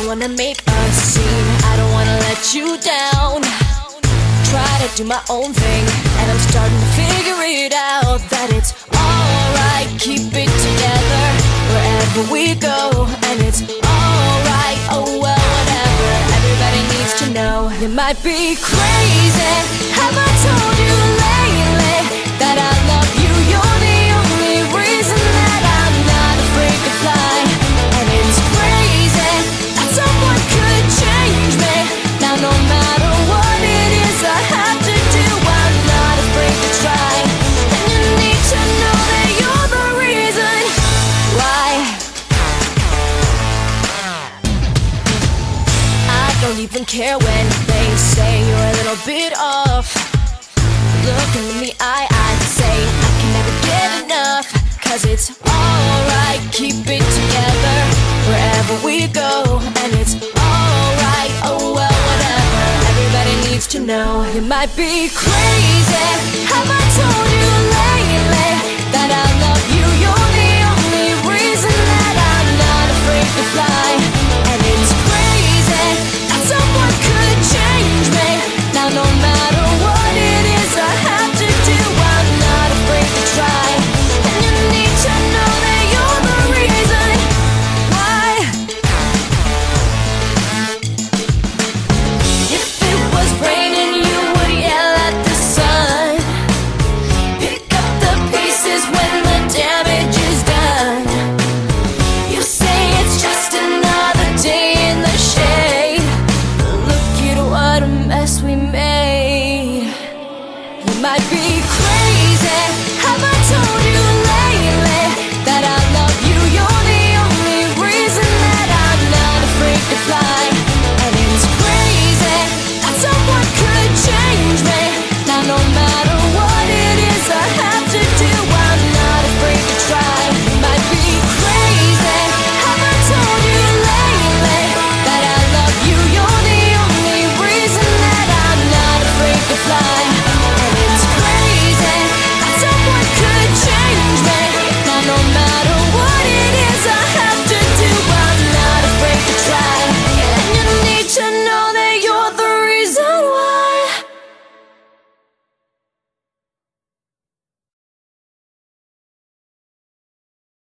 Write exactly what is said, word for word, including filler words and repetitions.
don't wanna make a scene, I don't wanna let you down. Try to do my own thing, and I'm starting to figure it out that it's alright, keep it together wherever we go. And it's alright, oh well, whatever, everybody needs to know. You might be crazy, have I told you lately that I love you? You're the only reason that I'm not afraid to fly. And it's crazy that someone could change me. Now no matter what it is I have to do, I'm not afraid to try. And you need to know that you're the reason why. I don't even care when they say you're a little bit off. Looking at me eye, I'd say I can never get enough. Cause it's alright, keep it together wherever we go. And it's alright, oh well, whatever, everybody needs to know. You might be crazy, have I told you lately that I love you? You're the only reason that I'm not afraid to fly.